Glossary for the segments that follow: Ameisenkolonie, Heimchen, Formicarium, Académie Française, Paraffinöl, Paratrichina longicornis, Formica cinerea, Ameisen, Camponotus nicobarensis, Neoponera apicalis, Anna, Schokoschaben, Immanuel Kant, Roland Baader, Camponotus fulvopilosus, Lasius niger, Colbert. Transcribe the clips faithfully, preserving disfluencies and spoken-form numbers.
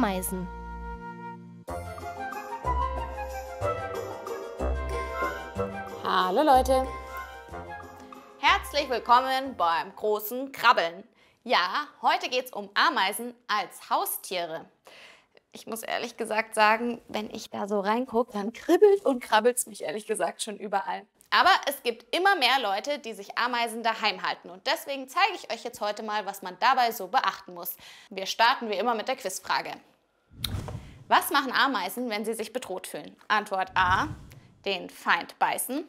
Ameisen. Hallo Leute! Herzlich willkommen beim großen Krabbeln. Ja, heute geht es um Ameisen als Haustiere. Ich muss ehrlich gesagt sagen, wenn ich da so reingucke, dann kribbelt und krabbelt es mich ehrlich gesagt schon überall. Aber es gibt immer mehr Leute, die sich Ameisen daheim halten und deswegen zeige ich euch jetzt heute mal, was man dabei so beachten muss. Wir starten wie immer mit der Quizfrage. Was machen Ameisen, wenn sie sich bedroht fühlen? Antwort A, den Feind beißen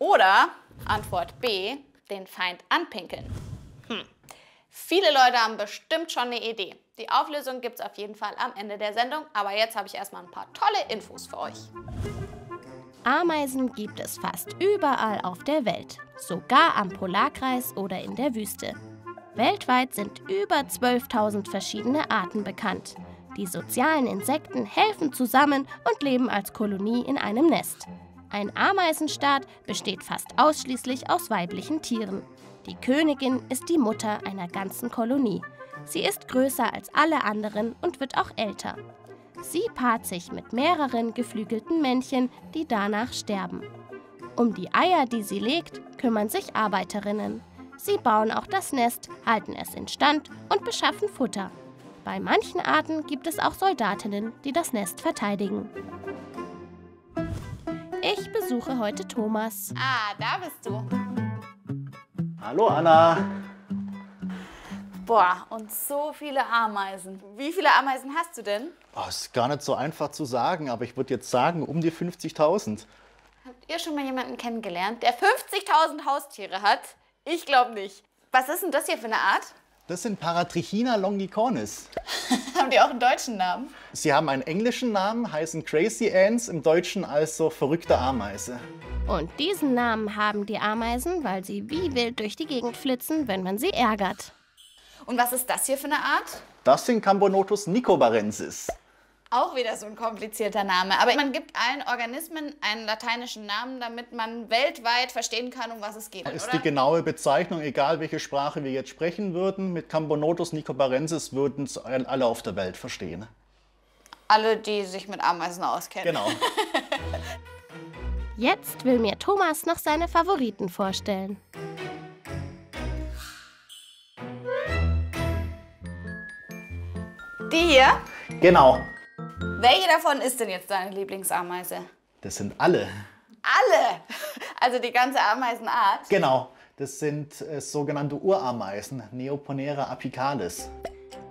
oder Antwort B, den Feind anpinkeln. Hm. Viele Leute haben bestimmt schon eine Idee. Die Auflösung gibt es auf jeden Fall am Ende der Sendung, aber jetzt habe ich erstmal ein paar tolle Infos für euch. Ameisen gibt es fast überall auf der Welt, sogar am Polarkreis oder in der Wüste. Weltweit sind über zwölftausend verschiedene Arten bekannt. Die sozialen Insekten helfen zusammen und leben als Kolonie in einem Nest. Ein Ameisenstaat besteht fast ausschließlich aus weiblichen Tieren. Die Königin ist die Mutter einer ganzen Kolonie. Sie ist größer als alle anderen und wird auch älter. Sie paart sich mit mehreren geflügelten Männchen, die danach sterben. Um die Eier, die sie legt, kümmern sich Arbeiterinnen. Sie bauen auch das Nest, halten es instand und beschaffen Futter. Bei manchen Arten gibt es auch Soldatinnen, die das Nest verteidigen. Ich besuche heute Thomas. Ah, da bist du. Hallo Anna. Boah, und so viele Ameisen. Wie viele Ameisen hast du denn? Oh, ist gar nicht so einfach zu sagen, aber ich würde jetzt sagen, um die fünfzigtausend. Habt ihr schon mal jemanden kennengelernt, der fünfzigtausend Haustiere hat? Ich glaube nicht. Was ist denn das hier für eine Art? Das sind Paratrichina longicornis. Haben die auch einen deutschen Namen? Sie haben einen englischen Namen, heißen Crazy Ants, im Deutschen also verrückte Ameise. Und diesen Namen haben die Ameisen, weil sie wie wild durch die Gegend flitzen, wenn man sie ärgert. Und was ist das hier für eine Art? Das sind Camponotus nicobarensis. Auch wieder so ein komplizierter Name. Aber man gibt allen Organismen einen lateinischen Namen, damit man weltweit verstehen kann, um was es geht. Das ist die genaue Bezeichnung, egal welche Sprache wir jetzt sprechen würden. Mit Camponotus nicobarensis würden es alle auf der Welt verstehen. Alle, die sich mit Ameisen auskennen. Genau. Jetzt will mir Thomas noch seine Favoriten vorstellen. Die hier? Genau. Welche davon ist denn jetzt deine Lieblingsameise? Das sind alle. Alle? Also die ganze Ameisenart? Genau. Das sind äh, sogenannte Urameisen, Neoponera apicalis.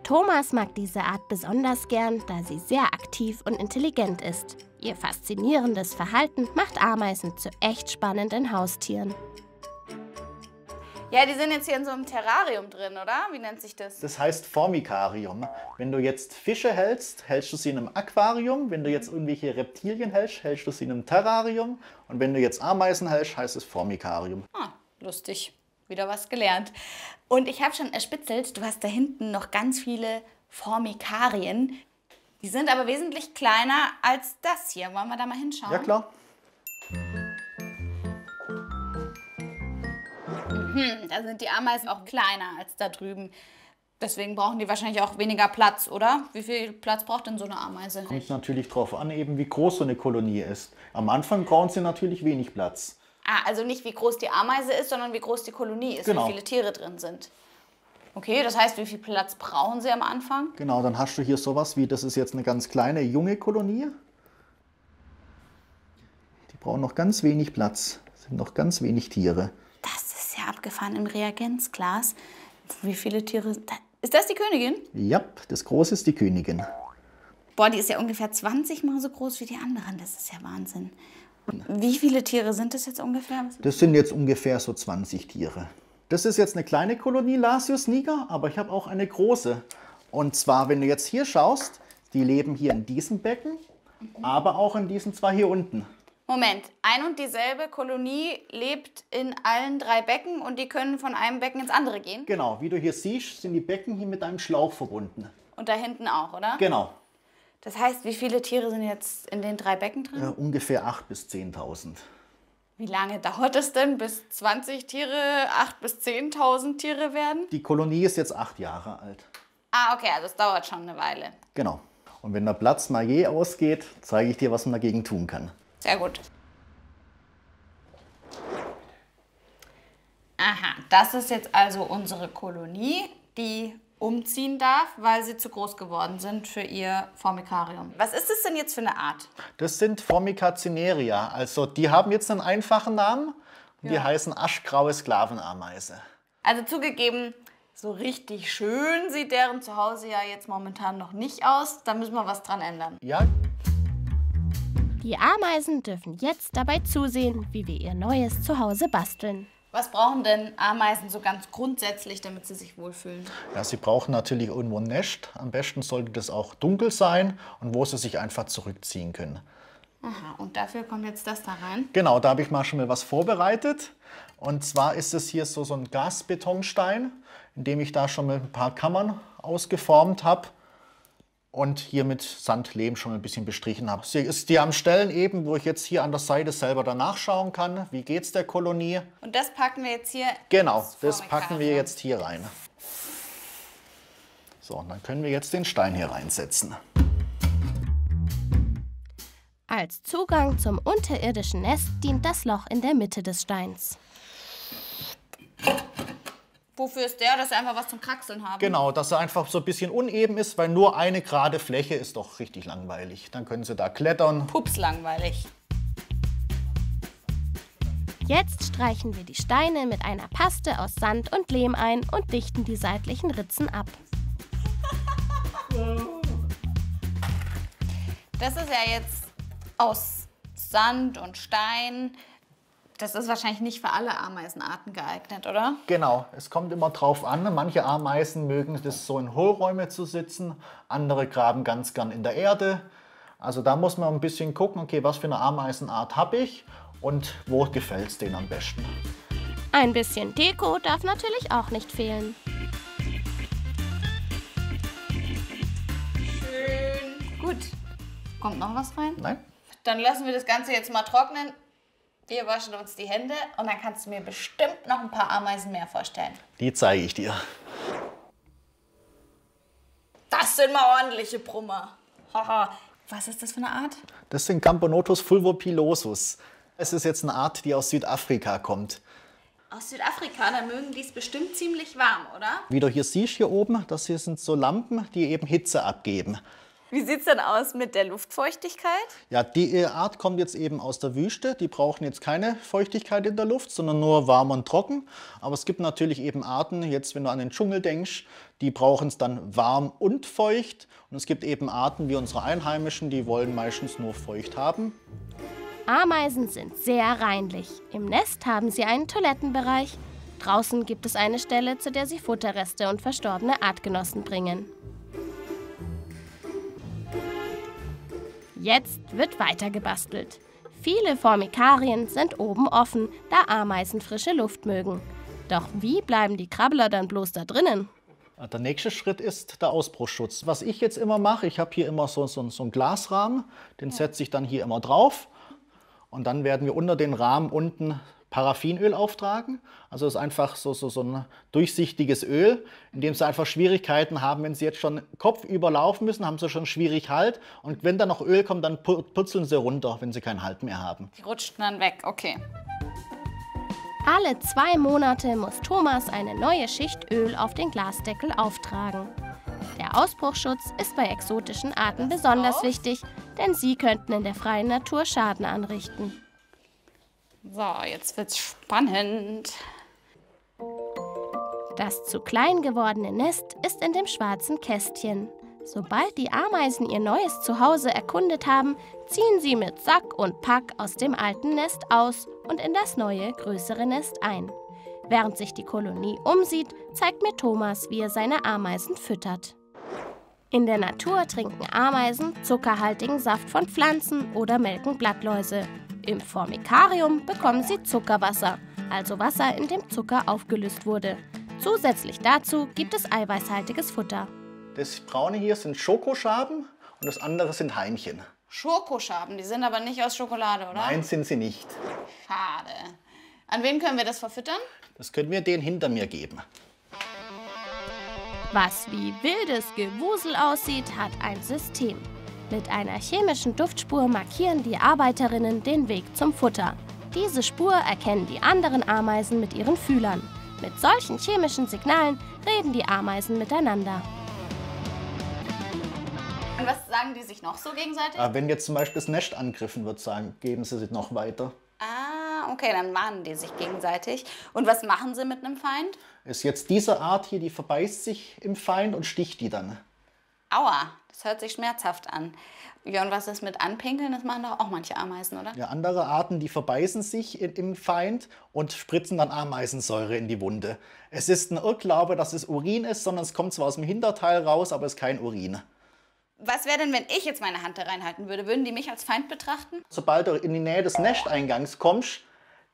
Thomas mag diese Art besonders gern, da sie sehr aktiv und intelligent ist. Ihr faszinierendes Verhalten macht Ameisen zu echt spannenden Haustieren. Ja, die sind jetzt hier in so einem Terrarium drin, oder? Wie nennt sich das? Das heißt Formicarium. Wenn du jetzt Fische hältst, hältst du sie in einem Aquarium. Wenn du jetzt irgendwelche Reptilien hältst, hältst du sie in einem Terrarium. Und wenn du jetzt Ameisen hältst, heißt es Formicarium. Ah, lustig. Wieder was gelernt. Und ich habe schon erspitzelt, du hast da hinten noch ganz viele Formicarien. Die sind aber wesentlich kleiner als das hier. Wollen wir da mal hinschauen? Ja, klar. Hm, da sind die Ameisen auch kleiner als da drüben. Deswegen brauchen die wahrscheinlich auch weniger Platz, oder? Wie viel Platz braucht denn so eine Ameise? Kommt natürlich drauf an, eben wie groß so eine Kolonie ist. Am Anfang brauchen sie natürlich wenig Platz. Ah, also nicht wie groß die Ameise ist, sondern wie groß die Kolonie ist, genau. Wie viele Tiere drin sind. Okay, das heißt, wie viel Platz brauchen sie am Anfang? Genau, dann hast du hier sowas wie, das ist jetzt eine ganz kleine, junge Kolonie. Die brauchen noch ganz wenig Platz, sind noch ganz wenig Tiere. Das ist ja abgefahren im Reagenzglas. Wie viele Tiere... Ist das die Königin? Ja, das Große ist die Königin. Boah, die ist ja ungefähr zwanzig Mal so groß wie die anderen. Das ist ja Wahnsinn. Wie viele Tiere sind das jetzt ungefähr? Das sind jetzt ungefähr so zwanzig Tiere. Das ist jetzt eine kleine Kolonie, Lasius niger, aber ich habe auch eine große. Und zwar, wenn du jetzt hier schaust, die leben hier in diesem Becken, mhm. aber auch in diesen zwei hier unten. Moment, ein und dieselbe Kolonie lebt in allen drei Becken und die können von einem Becken ins andere gehen? Genau, wie du hier siehst, sind die Becken hier mit einem Schlauch verbunden. Und da hinten auch, oder? Genau. Das heißt, wie viele Tiere sind jetzt in den drei Becken drin? Ja, ungefähr achttausend bis zehntausend. Wie lange dauert es denn, bis zwanzig Tiere acht bis zehntausend Tiere werden? Die Kolonie ist jetzt acht Jahre alt. Ah, okay, also es dauert schon eine Weile. Genau. Und wenn der Platz mal je ausgeht, zeige ich dir, was man dagegen tun kann. Sehr gut. Aha, das ist jetzt also unsere Kolonie, die umziehen darf, weil sie zu groß geworden sind für ihr Formicarium. Was ist das denn jetzt für eine Art? Das sind Formica cinerea. Also die haben jetzt einen einfachen Namen. Ja. Die heißen aschgraue Sklavenameise. Also zugegeben, so richtig schön sieht deren Zuhause ja jetzt momentan noch nicht aus. Da müssen wir was dran ändern. Ja. Die Ameisen dürfen jetzt dabei zusehen, wie wir ihr neues Zuhause basteln. Was brauchen denn Ameisen so ganz grundsätzlich, damit sie sich wohlfühlen? Ja, sie brauchen natürlich irgendwo ein Nest. Am besten sollte das auch dunkel sein und wo sie sich einfach zurückziehen können. Aha, und dafür kommt jetzt das da rein? Genau, da habe ich mal schon mal was vorbereitet. Und zwar ist es hier so, so ein Glasbetonstein, in dem ich da schon mal ein paar Kammern ausgeformt habe und hier mit Sandlehm schon ein bisschen bestrichen habe. Sie ist die am Stellen eben, wo ich jetzt hier an der Seite selber danach schauen kann, wie geht's der Kolonie. Und das packen wir jetzt hier? Genau, das packen wir jetzt hier rein. So, und dann können wir jetzt den Stein hier reinsetzen. Als Zugang zum unterirdischen Nest dient das Loch in der Mitte des Steins. Wofür ist der, dass sie einfach was zum Kraxeln haben? Genau, dass er einfach so ein bisschen uneben ist, weil nur eine gerade Fläche ist doch richtig langweilig. Dann können sie da klettern. Pups, langweilig. Jetzt streichen wir die Steine mit einer Paste aus Sand und Lehm ein und dichten die seitlichen Ritzen ab. Das ist ja jetzt aus Sand und Stein. Das ist wahrscheinlich nicht für alle Ameisenarten geeignet, oder? Genau, es kommt immer drauf an. Manche Ameisen mögen es so in Hohlräume zu sitzen, andere graben ganz gern in der Erde. Also da muss man ein bisschen gucken, okay, was für eine Ameisenart habe ich und wo gefällt es denen am besten. Ein bisschen Deko darf natürlich auch nicht fehlen. Schön. Gut. Kommt noch was rein? Nein. Dann lassen wir das Ganze jetzt mal trocknen. Wir waschen uns die Hände und dann kannst du mir bestimmt noch ein paar Ameisen mehr vorstellen. Die zeige ich dir. Das sind mal ordentliche Brummer. Haha. Was ist das für eine Art? Das sind Camponotus fulvopilosus. Es ist jetzt eine Art, die aus Südafrika kommt. Aus Südafrika, dann mögen die es bestimmt ziemlich warm, oder? Wie du hier siehst, hier oben, das hier sind so Lampen, die eben Hitze abgeben. Wie sieht es denn aus mit der Luftfeuchtigkeit? Ja, die Art kommt jetzt eben aus der Wüste. Die brauchen jetzt keine Feuchtigkeit in der Luft, sondern nur warm und trocken. Aber es gibt natürlich eben Arten, jetzt wenn du an den Dschungel denkst, die brauchen es dann warm und feucht. Und es gibt eben Arten wie unsere Einheimischen, die wollen meistens nur feucht haben. Ameisen sind sehr reinlich. Im Nest haben sie einen Toilettenbereich. Draußen gibt es eine Stelle, zu der sie Futterreste und verstorbene Artgenossen bringen. Jetzt wird weiter gebastelt. Viele Formicarien sind oben offen, da Ameisen frische Luft mögen. Doch wie bleiben die Krabbeler dann bloß da drinnen? Der nächste Schritt ist der Ausbruchsschutz. Was ich jetzt immer mache, ich habe hier immer so, so, so einen Glasrahmen, den setze ich dann hier immer drauf. Und dann werden wir unter den Rahmen unten Paraffinöl auftragen. Also das ist einfach so, so, so ein durchsichtiges Öl, in dem sie einfach Schwierigkeiten haben. Wenn sie jetzt schon kopfüber laufen müssen, haben sie schon schwierig Halt. Und wenn da noch Öl kommt, dann purzeln sie runter, wenn sie keinen Halt mehr haben. Die rutschen dann weg, okay. Alle zwei Monate muss Thomas eine neue Schicht Öl auf den Glasdeckel auftragen. Der Ausbruchsschutz ist bei exotischen Arten besonders wichtig, denn sie könnten in der freien Natur Schaden anrichten. So, jetzt wird's spannend. Das zu klein gewordene Nest ist in dem schwarzen Kästchen. Sobald die Ameisen ihr neues Zuhause erkundet haben, ziehen sie mit Sack und Pack aus dem alten Nest aus und in das neue, größere Nest ein. Während sich die Kolonie umsieht, zeigt mir Thomas, wie er seine Ameisen füttert. In der Natur trinken Ameisen zuckerhaltigen Saft von Pflanzen oder melken Blattläuse. Im Formicarium bekommen sie Zuckerwasser, also Wasser, in dem Zucker aufgelöst wurde. Zusätzlich dazu gibt es eiweißhaltiges Futter. Das braune hier sind Schokoschaben und das andere sind Heimchen. Schokoschaben, die sind aber nicht aus Schokolade, oder? Nein, sind sie nicht. Schade. An wen können wir das verfüttern? Das können wir denen hinter mir geben. Was wie wildes Gewusel aussieht, hat ein System. Mit einer chemischen Duftspur markieren die Arbeiterinnen den Weg zum Futter. Diese Spur erkennen die anderen Ameisen mit ihren Fühlern. Mit solchen chemischen Signalen reden die Ameisen miteinander. Und was sagen die sich noch so gegenseitig? Wenn jetzt zum Beispiel das Nest angegriffen wird, sagen, geben sie sich noch weiter. Ah, okay, dann warnen die sich gegenseitig. Und was machen sie mit einem Feind? Ist jetzt diese Art hier, die verbeißt sich im Feind und sticht die dann. Aua, das hört sich schmerzhaft an. Ja, und was ist mit Anpinkeln? Das machen doch auch manche Ameisen, oder? Ja, andere Arten, die verbeißen sich in, im Feind und spritzen dann Ameisensäure in die Wunde. Es ist ein Irrglaube, dass es Urin ist, sondern es kommt zwar aus dem Hinterteil raus, aber es ist kein Urin. Was wäre denn, wenn ich jetzt meine Hand da reinhalten würde? Würden die mich als Feind betrachten? Sobald du in die Nähe des Nesteingangs kommst,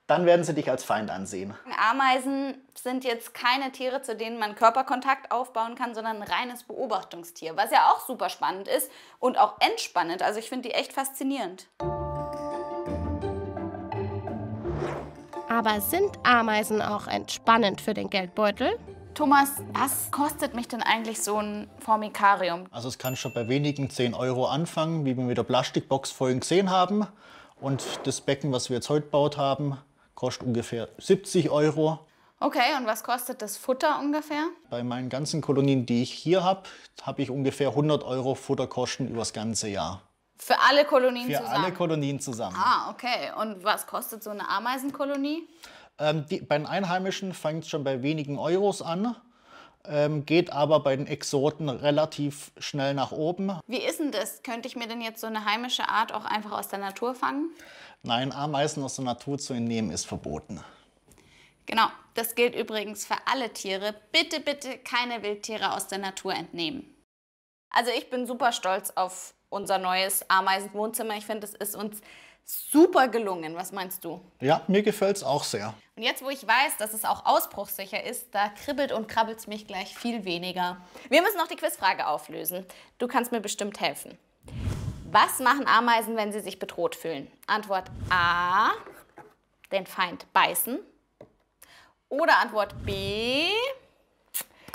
dann werden sie dich als Feind ansehen. Ameisen sind jetzt keine Tiere, zu denen man Körperkontakt aufbauen kann, sondern ein reines Beobachtungstier, was ja auch super spannend ist und auch entspannend. Also ich finde die echt faszinierend. Aber sind Ameisen auch entspannend für den Geldbeutel? Thomas, was kostet mich denn eigentlich so ein Formicarium? Also es kann schon bei wenigen zehn Euro anfangen, wie wir mit der Plastikbox vorhin gesehen haben. Und das Becken, was wir jetzt heute gebaut haben, kostet ungefähr siebzig Euro. Okay, und was kostet das Futter ungefähr? Bei meinen ganzen Kolonien, die ich hier habe, habe ich ungefähr hundert Euro Futterkosten über das ganze Jahr. Für alle Kolonien Für zusammen? Für alle Kolonien zusammen. Ah, okay. Und was kostet so eine Ameisenkolonie? Ähm, die, bei den Einheimischen fängt es schon bei wenigen Euros an, ähm, geht aber bei den Exoten relativ schnell nach oben. Wie ist denn das? Könnte ich mir denn jetzt so eine heimische Art auch einfach aus der Natur fangen? Nein, Ameisen aus der Natur zu entnehmen ist verboten. Genau, das gilt übrigens für alle Tiere. Bitte, bitte keine Wildtiere aus der Natur entnehmen. Also ich bin super stolz auf unser neues Ameisenwohnzimmer. Ich finde, es ist uns super gelungen. Was meinst du? Ja, mir gefällt es auch sehr. Und jetzt, wo ich weiß, dass es auch ausbruchssicher ist, da kribbelt und krabbelt es mich gleich viel weniger. Wir müssen noch die Quizfrage auflösen. Du kannst mir bestimmt helfen. Was machen Ameisen, wenn sie sich bedroht fühlen? Antwort A, den Feind beißen. Oder Antwort B,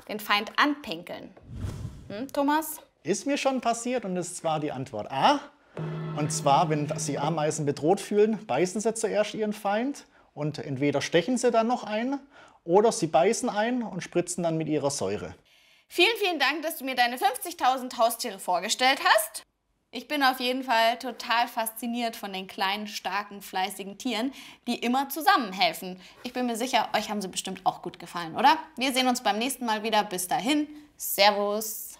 den Feind anpinkeln. Hm, Thomas? Ist mir schon passiert und es war die Antwort A. Und zwar, wenn sie Ameisen bedroht fühlen, beißen sie zuerst ihren Feind und entweder stechen sie dann noch ein oder sie beißen ein und spritzen dann mit ihrer Säure. Vielen, vielen Dank, dass du mir deine fünfzigtausend Haustiere vorgestellt hast. Ich bin auf jeden Fall total fasziniert von den kleinen, starken, fleißigen Tieren, die immer zusammenhelfen. Ich bin mir sicher, euch haben sie bestimmt auch gut gefallen, oder? Wir sehen uns beim nächsten Mal wieder. Bis dahin, Servus!